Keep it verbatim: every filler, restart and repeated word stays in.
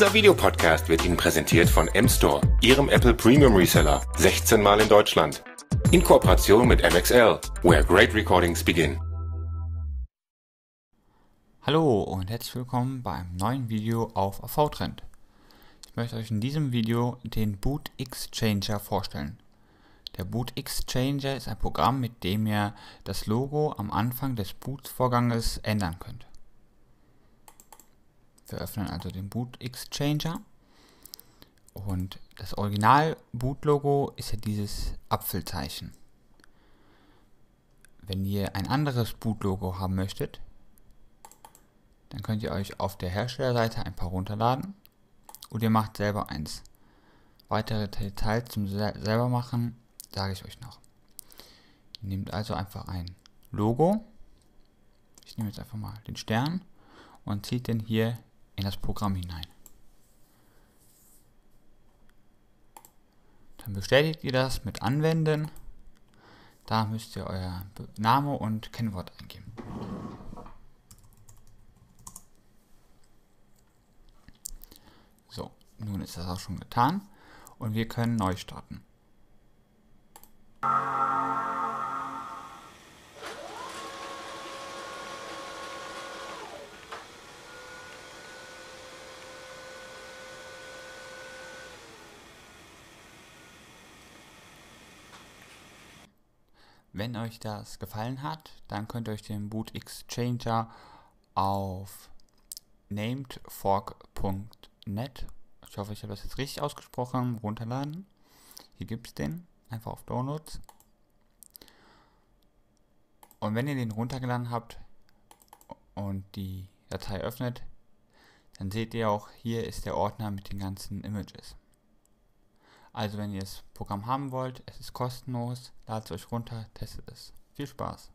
Dieser Videopodcast wird Ihnen präsentiert von M-Store, Ihrem Apple Premium Reseller, sechzehn Mal in Deutschland. In Kooperation mit M X L, where great recordings begin. Hallo und herzlich willkommen bei einem neuen Video auf A V-Trend. Ich möchte euch in diesem Video den BootXChanger vorstellen. Der BootXChanger ist ein Programm, mit dem ihr das Logo am Anfang des Bootvorganges ändern könnt. Wir öffnen also den BootXChanger und das Original-Boot-Logo ist ja dieses Apfelzeichen. Wenn ihr ein anderes Boot-Logo haben möchtet, dann könnt ihr euch auf der Herstellerseite ein paar runterladen und ihr macht selber eins. Weitere Details zum selber machen sage ich euch noch. Ihr nehmt also einfach ein Logo, ich nehme jetzt einfach mal den Stern und zieht den hier in das Programm hinein. Dann bestätigt ihr das mit Anwenden. Da müsst ihr euer Name und Kennwort eingeben. So, nun ist das auch schon getan und wir können neu starten. Wenn euch das gefallen hat, dann könnt ihr euch den BootXChanger auf named fork punkt net, ich hoffe, ich habe das jetzt richtig ausgesprochen, runterladen. Hier gibt es den, einfach auf Downloads. Und wenn ihr den runtergeladen habt und die Datei öffnet, dann seht ihr auch, hier ist der Ordner mit den ganzen Images. Also wenn ihr das Programm haben wollt, es ist kostenlos, ladet es euch runter, testet es. Viel Spaß!